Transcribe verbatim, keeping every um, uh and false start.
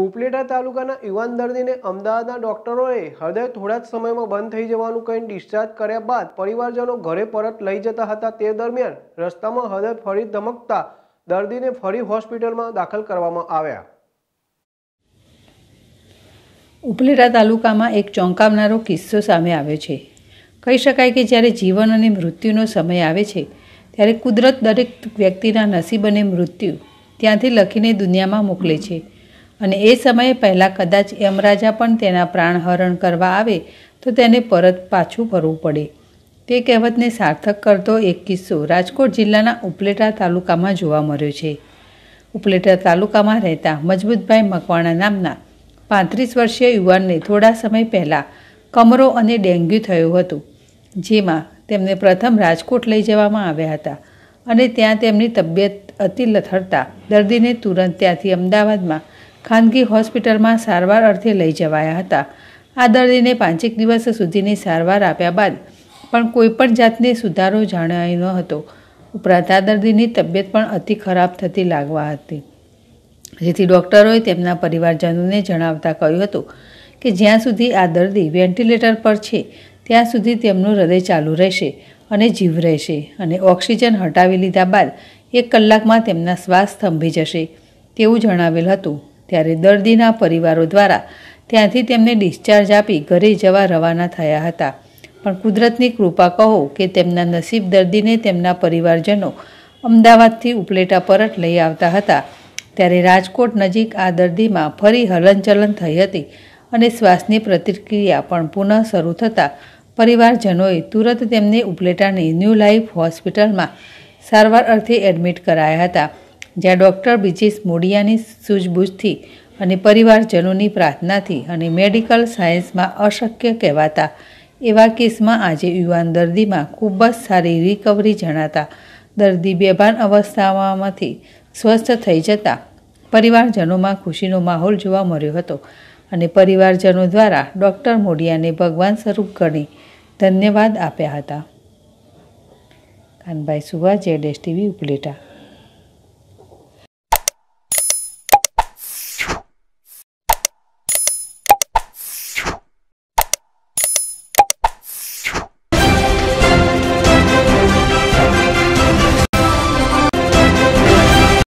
उपलेटा तालुकाना युवान दर्दीने अमदावादना डॉक्टरोए हृदय थोड़ाज समयमां बंध थई जवानुं कहीने डिस्चार्ज कर्या बाद परिवारजनो घरे परत लई जता हता। ते दरमियान रस्तामां हृदय फरी धमकता दर्दीने फरी होस्पिટલમાં दाखल करवामां આવ્યા। ઉપલેટા તાલુકામાં एक ચોંકાવનારો કિસ્સો સામે આવ્યો છે। કહી શકાય કે જ્યારે જીવન અને મૃત્યુનો સમય આવે છે ત્યારે કુદરત દરેક વ્યક્તિના નસીબ અને મૃત્યુ ત્યાંથી લખીને દુનિયામાં મોકલે છે અને એ સમયે પહેલાં કદાચ યમરાજા પણ તેના પ્રાણહરણ કરવા આવે તો તેને પરત પાછું ફરવું પડે। તે કહેવતને સાર્થક કરતો એક કિસ્સો રાજકોટ જિલ્લાના ઉપલેટા તાલુકામાં જોવા મળ્યો છે। ઉપલેટા તાલુકામાં રહેતા મજબૂતભાઈ મકવાણા નામના પાંત્રીસ વર્ષીય યુવાનને થોડા સમય પહેલાં કમરો અને ડેન્ગ્યુ થયું હતું, જેમાં તેમને પ્રથમ રાજકોટ લઈ જવામાં આવ્યા હતા અને ત્યાં તેમની તબિયત અતિ લથડતા દર્દીને તુરંત ત્યાંથી અમદાવાદમાં ખાનગી હોસ્પિટલમાં સારવાર અર્થે લઈ જવાયા હતા। આ દર્દીને પાંચેક દિવસ સુધીની સારવાર આપ્યા બાદ પણ કોઈપણ જાતને સુધારો જણાયો ન હતો। ઉપરાંત આ દર્દીની તબિયત પણ અતિ ખરાબ થતી લાગવા હતી, જેથી ડૉક્ટરોએ તેમના પરિવારજનોને જણાવતા કહ્યું હતું કે જ્યાં સુધી આ દર્દી વેન્ટિલેટર પર છે ત્યાં સુધી તેમનું હૃદય ચાલુ રહેશે અને જીવ રહેશે, અને ઓક્સિજન હટાવી લીધા બાદ એક કલાકમાં તેમના શ્વાસ થંભી જશે તેવું જણાવેલ હતું। ત્યારે દર્દીના પરિવારો દ્વારા ત્યાંથી તેમને ડિસ્ચાર્જ આપી ઘરે જવા રવાના થયા હતા, પણ કુદરતની કૃપા કહો કે તેમના નસીબ દર્દીને તેમના પરિવારજનો અમદાવાદથી ઉપલેટા પરત લઈ આવતા હતા। ત્યારે રાજકોટ નજીક આ દર્દીમાં ફરી હલનચલન થઈ હતી અને શ્વાસની પ્રતિક્રિયા પણ પુનઃ શરૂ થતાં પરિવારજનોએ તુરંત તેમને ઉપલેટાની ન્યૂ લાઇફ હોસ્પિટલમાં સારવાર અર્થે એડમિટ કરાયા હતા, જ્યાં ડૉક્ટર બિજેશ મોડિયાની સૂઝબૂઝથી અને પરિવારજનોની પ્રાર્થનાથી અને મેડિકલ સાયન્સમાં અશક્ય કહેવાતા એવા કેસમાં આજે યુવાન દર્દીમાં ખૂબ જ સારી રિકવરી જણાતા દર્દી બેભાન અવસ્થામાંથી સ્વસ્થ થઈ જતાં પરિવારજનોમાં ખુશીનો માહોલ જોવા મળ્યો હતો અને પરિવારજનો દ્વારા ડૉક્ટર મોડિયાને ભગવાન સ્વરૂપ ગણી ધન્યવાદ આપ્યા હતા। કાનભાઈ સુવા, જેએસટીવી, ઉપલેટા।